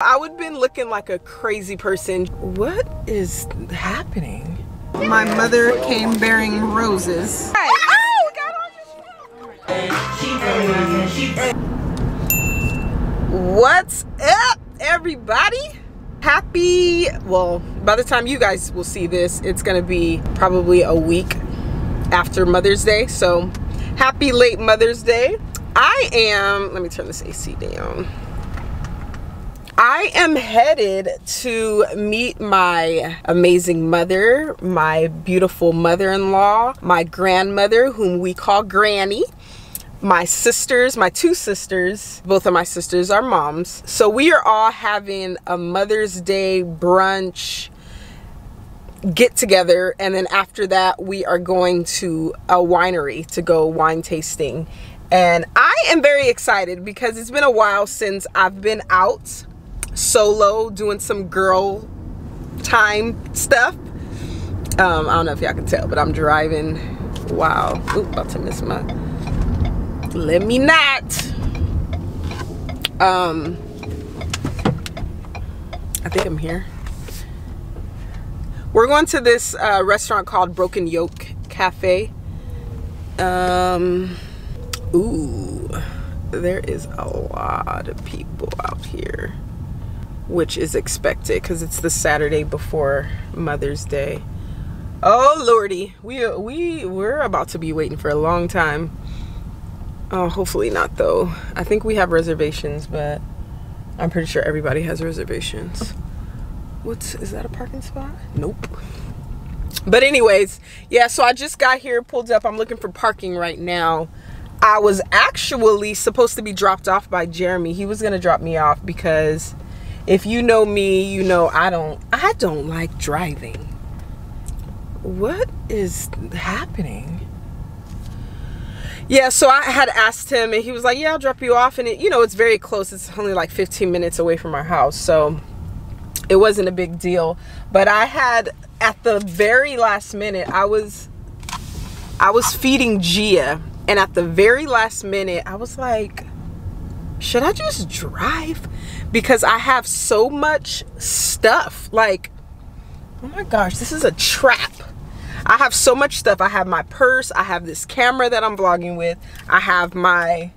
I would have been looking like a crazy person. What is happening? My mother came bearing roses. Hey. Oh, God, what's up, everybody? Happy, well, by the time you guys will see this, it's gonna be probably a week after Mother's Day, so happy late Mother's Day. I am, let me turn this AC down. I am headed to meet my amazing mother, my beautiful mother-in-law, my grandmother, whom we call Granny, my sisters, my two sisters. Both of my sisters are moms. So we are all having a Mother's Day brunch get together. And then after that, we are going to a winery to go wine tasting. And I am very excited because it's been a while since I've been out solo doing some girl time stuff. I don't know if y'all can tell, but I'm driving. Wow. Ooh, about to miss my, let me not. I think I'm here. We're going to this restaurant called Broken Yolk Cafe. Ooh, there is a lot of people out here, which is expected because it's the Saturday before Mother's Day. Oh Lordy, we're about to be waiting for a long time. Oh, hopefully not though. I think we have reservations, but I'm pretty sure everybody has reservations. Is that a parking spot? Nope. But anyways, yeah, so I just got here, pulled up. I'm looking for parking right now. I was actually supposed to be dropped off by Jeremy. He was gonna drop me off because if you know me, you know I don't like driving. What is happening? Yeah, so I had asked him and he was like, yeah, I'll drop you off. And it, you know, it's very close. It's only like 15 minutes away from our house. So it wasn't a big deal. But I had, at the very last minute, I was feeding Gia. And at the very last minute, I was like, should I just drive? Because I have so much stuff. Like, oh my gosh, this is a trap. I have so much stuff. I have my purse. I have this camera that I'm vlogging with. I have my,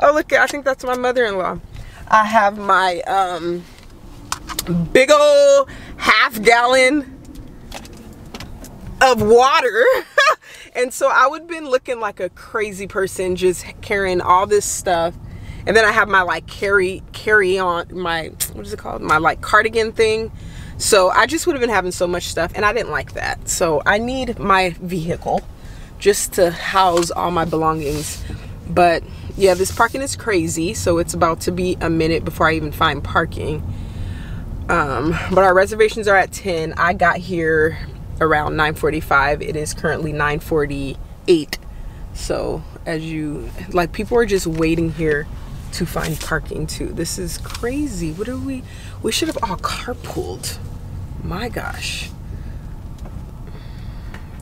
oh look, I think that's my mother-in-law. I have my big old half gallon of water. And so I would have been looking like a crazy person just carrying all this stuff. And then I have my like carry on, my, what is it called? My like cardigan thing. So I just would have been having so much stuff and I didn't like that. So I need my vehicle just to house all my belongings. But yeah, this parking is crazy. So it's about to be a minute before I even find parking. But our reservations are at 10. I got here around 9:45. It is currently 9:48. So as you, like, people are just waiting here to find parking too. This is crazy. What are we should have all carpooled. My gosh.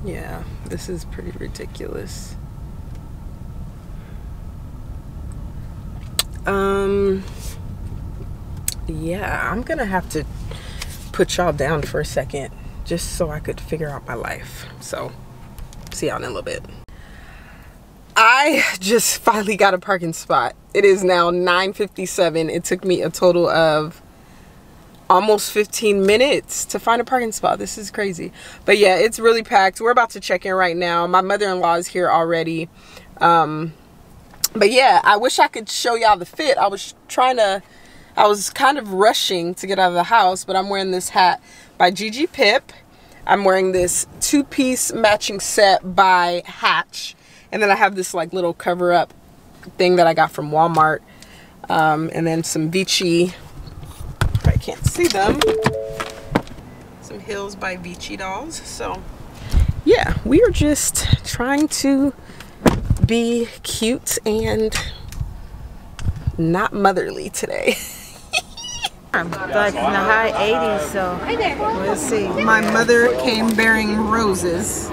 Yeah, this is pretty ridiculous. Yeah, I'm gonna have to put y'all down for a second just so I could figure out my life. So see y'all in a little bit. I just finally got a parking spot. It is now 9:57. It took me a total of almost 15 minutes to find a parking spot. This is crazy. But yeah, it's really packed. We're about to check in right now. My mother-in-law is here already. But yeah, I wish I could show y'all the fit. I was kind of rushing to get out of the house, but I'm wearing this hat by Gigi Pip. I'm wearing this two-piece matching set by Hatch. And then I have this like little cover up thing that I got from Walmart. And then some Vichy, I can't see them. Some heels by Vichy dolls. So yeah, we are just trying to be cute and not motherly today. I'm like in the high 80s, so we'll see. My mother came bearing roses.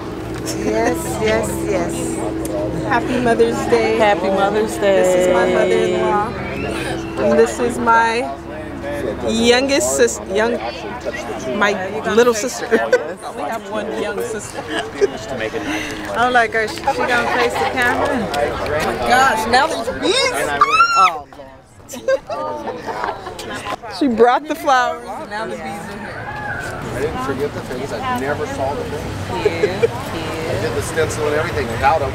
Yes, yes, yes. Happy Mother's Day. Happy Mother's Day. This is my mother-in-law. And this is my youngest sister, my little sister. We have one young sister. I'm like, she gonna face the camera? Oh my gosh, now there's bees! Oh. She brought the flowers. Now the bees are here. I didn't forget the things. I never saw the things. I did the stencil and everything without them.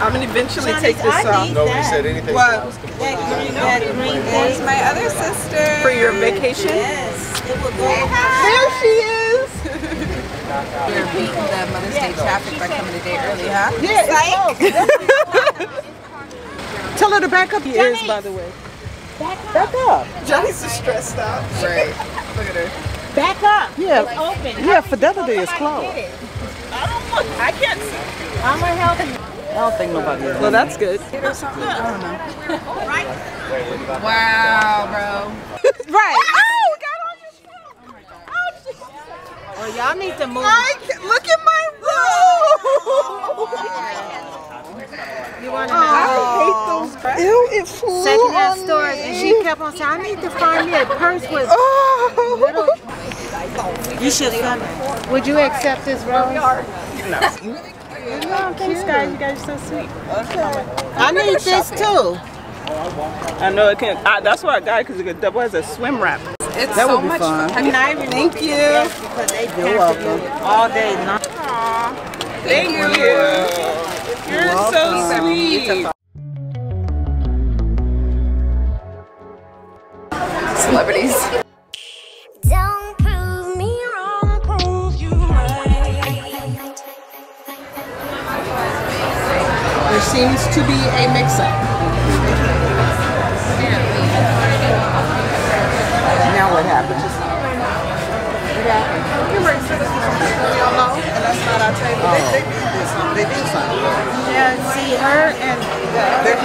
I'm going to eventually take this off. Nobody said anything. What? There's my other sister. For your vacation? Yes. There she is. You're beating the Mother's Day traffic by coming a day early, huh? Yeah. Tell her to back up. He is, by the way. Back up. Johnny's stressed out. Right. Look at her. Back up. Yeah. It's open. Yeah, Fidelity is closed. I can't see. I'm gonna help you. I don't think nobody is. Well, that's good. Wow, bro. Right. Oh, we got all this. Oh, Jesus. Well, y'all need to move. Look at my room. You want to know? I hate those cracks. Ew, it flew. Second hand store, and she kept on saying, I need to find me a purse with. Oh. Little. You should come. Would you accept this rose? No. Thanks, guys. You guys are so sweet. Okay. I need this too. I know it can. That's why I got it, because it could double as a swim wrap. It's that so would be much fun. Thank you. You're welcome. All day long. Thank you. You're so sweet. Celebrities. Seems to be a mix-up. Now what happens? You bring citizens to your law, and that's not our table. Oh. They do this. They do something. Yeah, see her and they're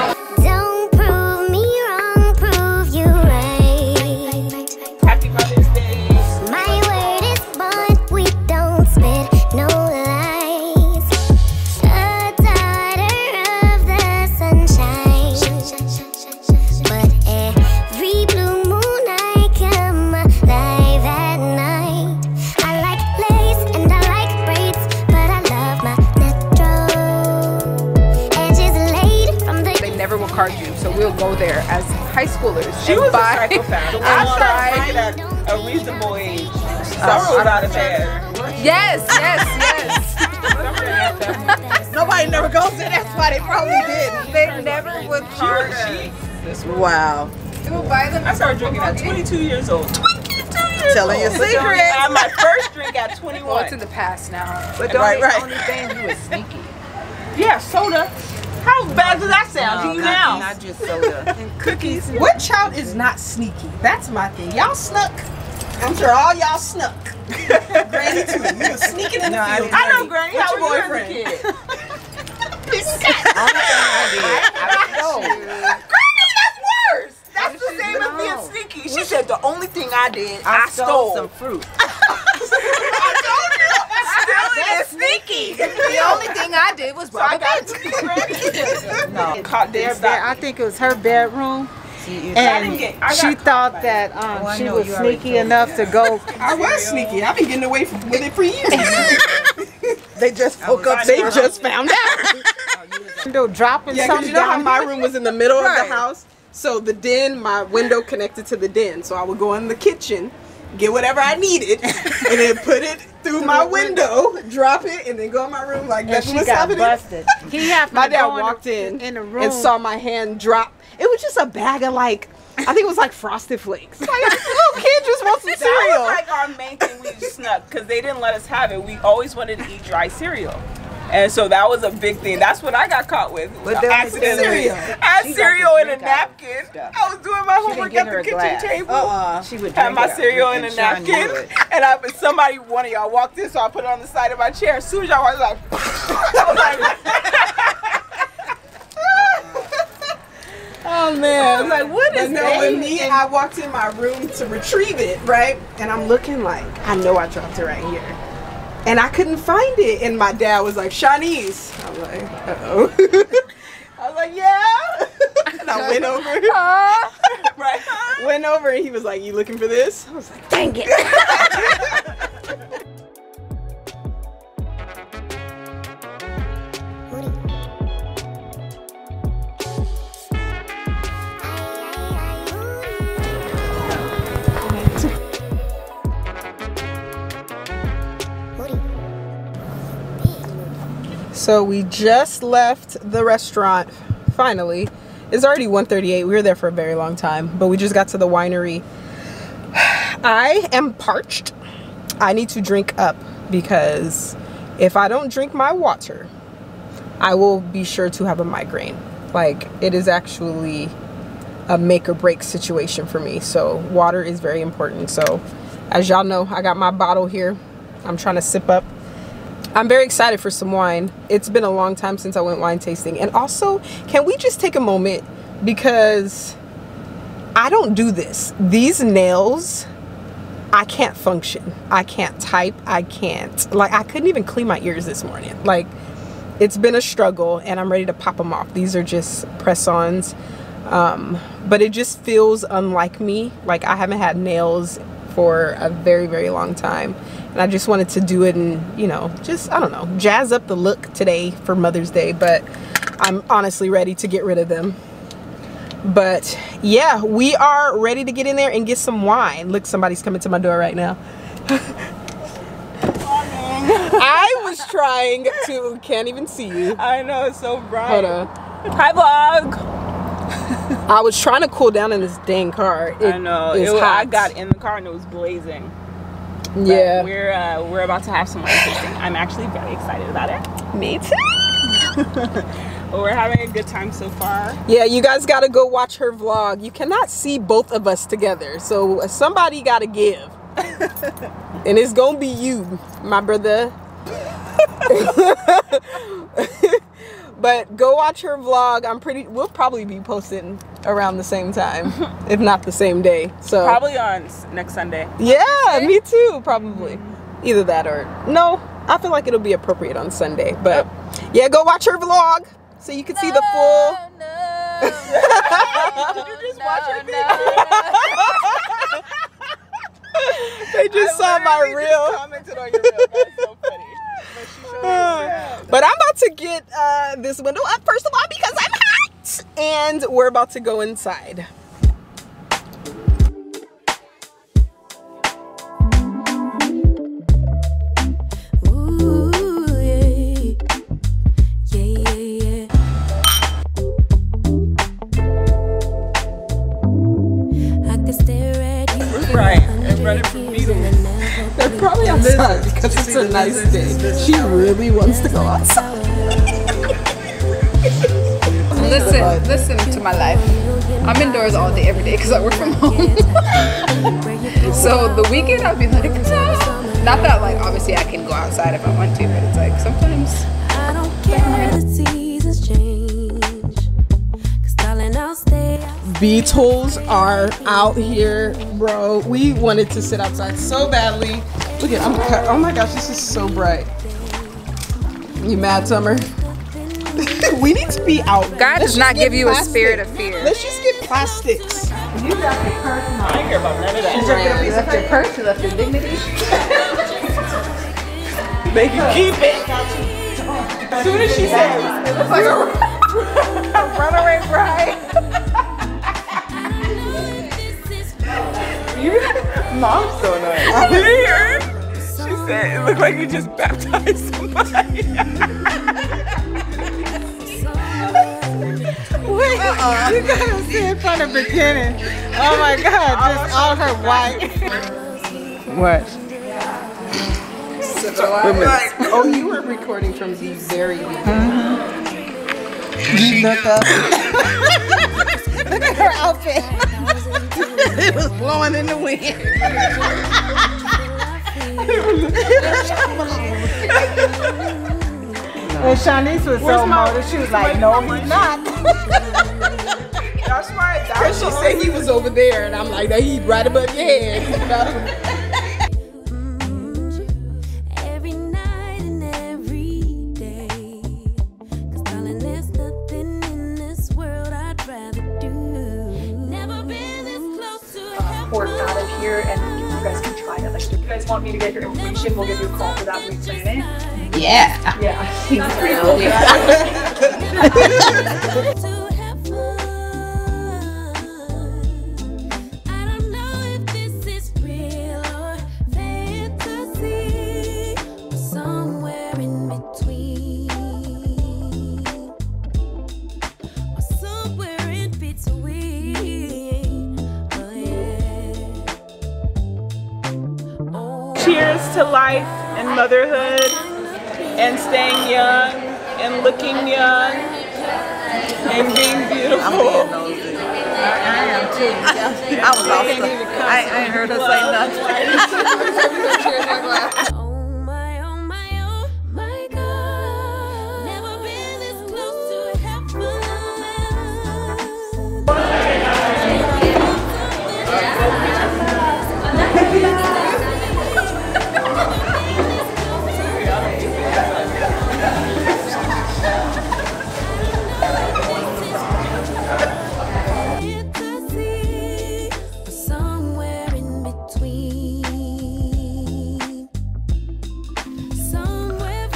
confused. Don't prove me wrong, prove you right. Happy Mother's Day. My word is bond, we don't spit. No lies, a daughter of the sunshine. But every blue moon I come alive at night. I like lace and I like braids, but I love my natural edges laid from the. They never will card you, so we'll go there as high schoolers. She was a psychopath. I tried at a reasonable age. I was out of bed. Yes. Nobody never goes there. That's why they probably did. They never would card us. Wow. I started drinking at 22 years old. 22 years old. Telling your secret. I had my first drink at 21. Well, it's in the past now. But don't only thing you was sneaky. Yeah, soda. How bad does that sound to you now? Not just soda. And cookies. What child is not sneaky? That's my thing. Y'all snuck. I'm sure all y'all snuck. Granny too. You were sneaking in the field. I know, Granny. How was your boyfriend? Granny, that's worse. That's the same as being sneaky. She said the only thing I did, I stole some fruit. I told you, sneaky. The only thing I did was rob a bank. No, caught their bed. I think it was her bedroom. And she thought that she was sneaky enough to go. I was sneaky. I've been getting away with it for years. They just woke up. They just found out. Window dropping something. You know how my room was in the middle of the house? So the den, my window connected to the den. So I would go in the kitchen, get whatever I needed, and then put it through my window, drop it, and then go in my room like that's what's happening. My dad walked in and saw my hand drop. It was just a bag of like, I think it was like Frosted Flakes. Like little kid just wants some cereal. That was like our main thing we snuck, because they didn't let us have it. We always wanted to eat dry cereal. And so that was a big thing. That's what I got caught with. Accidentally. I had cereal in a napkin. I was doing my homework at the kitchen table. Had my cereal in a napkin. And somebody, one of y'all walked in, so I put it on the side of my chair. As soon as y'all was like, oh man, I was like, what is that? With me, I walked in my room to retrieve it, right? And I'm looking like, I know I dropped it right here. And I couldn't find it. And my dad was like, Shinese. I'm like, uh-oh. I was like, yeah. And I went over. Right. Went over and he was like, "You looking for this?" I was like, "Dang it." So we just left the restaurant, finally. It's already 1:38, we were there for a very long time, but we just got to the winery. I am parched. I need to drink up because if I don't drink my water, I will be sure to have a migraine. Like, it is actually a make or break situation for me. So water is very important. So as y'all know, I got my bottle here. I'm trying to sip up. I'm very excited for some wine. It's been a long time since I went wine tasting. And also, can we just take a moment, because I don't do this. These nails, I can't function. I can't type. I can't. Like, I couldn't even clean my ears this morning. Like, it's been a struggle and I'm ready to pop them off. These are just press-ons. But it just feels unlike me. Like, I haven't had nails for a very, very long time. And I just wanted to do it and, you know, just, I don't know, jazz up the look today for Mother's Day, but I'm honestly ready to get rid of them. But yeah, we are ready to get in there and get some wine. Look, somebody's coming to my door right now. I was trying to, can't even see you. I know, it's so bright. Hold on. Hi, vlog. I was trying to cool down in this dang car. I know. I got in the car and it was blazing. But yeah, we're about to have some wine tasting. I'm actually very excited about it. Me too. But we're having a good time so far. Yeah, you guys gotta go watch her vlog. You cannot see both of us together, so somebody gotta give, and it's gonna be you, my brother. But go watch her vlog. We'll probably be posting around the same time, if not the same day. So probably on next Sunday. Yeah, okay. Me too, probably. Either that or no. I feel like it'll be appropriate on Sunday. But yeah, go watch her vlog so you can see the full. Did you just watch her video? They just saw my reel. Just commented on your reel. That's so funny. But I'm about to get this window up first of all because I'm hot, and we're about to go inside. Because it's a nice day. She really wants to go outside. Listen to my life. I'm indoors all day, every day, because I work from home. So the weekend I'll be like, nah. Not that, like, obviously I can go outside if I want to, but it's like sometimes. I don't care if the seasons change. Beetles are out here, bro. We wanted to sit outside so badly. Look at, I'm cut. Oh my gosh, this is so bright. You mad, Summer? We need to be out. God does not give you a spirit of fear. Let's just get plastics. You left your purse. I don't care about none of that. You left your purse, you left your dignity. They can keep it. As soon as she said it, it looks like a runaway bride. Mom's so nice. She said, it looked like you just baptized somebody. Wait, you gotta see it from the beginning. Oh my God, just all her white. What? Oh, you were recording from the very beginning. Look at her outfit. It was blowing in the wind. And Shinese was so motivated, she was like, no, he's not. That's why. Because she said he was over there, and I'm like, he's right above your head. here, and you guys can try it. Like, if you guys want me to get your information, we'll give you a call for that week Friday. Yeah. Yeah. That's pretty cool. Yeah. Cheers to life and motherhood and staying young and looking young and being beautiful. I am too. I was awesome. I ain't heard her say nothing.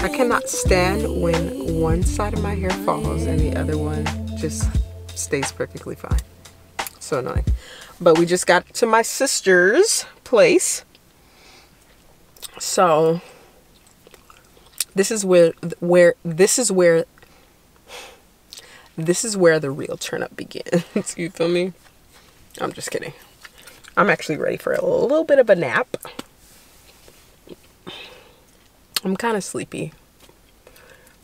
I cannot stand when one side of my hair falls and the other one just stays perfectly fine. So annoying. But we just got to my sister's place. So this is where the real turn up begins. You feel me? I'm just kidding. I'm actually ready for a little bit of a nap. I'm kind of sleepy,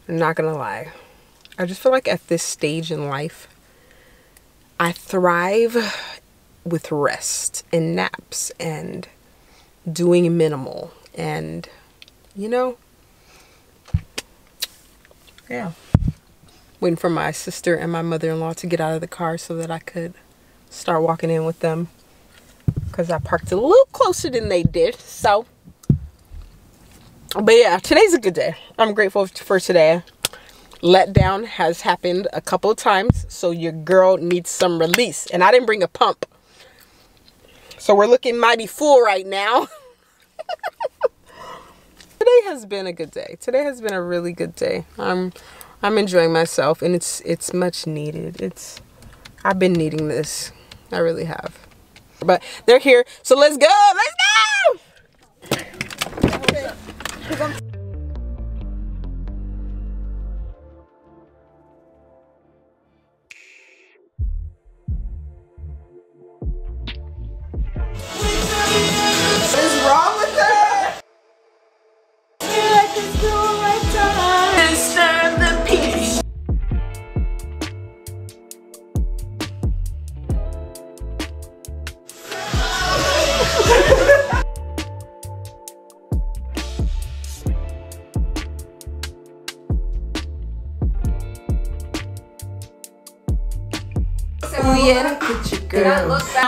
I'm not gonna lie. I just feel like at this stage in life, I thrive with rest and naps and doing minimal and, you know, yeah. Waiting for my sister and my mother-in-law to get out of the car so that I could start walking in with them, because I parked a little closer than they did, so. But yeah, today's a good day. I'm grateful for today. Letdown has happened a couple of times, so your girl needs some release. And I didn't bring a pump, so we're looking mighty full right now. Today has been a good day. Today has been a really good day. I'm enjoying myself, and it's much needed. I've been needing this. I really have. But they're here, so let's go. Let's go.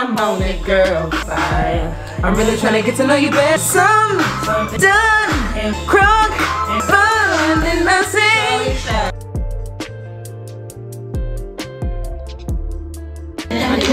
I'm on it, girl. I'm really trying to get to know you better. Some done and crunk and fun and nothing.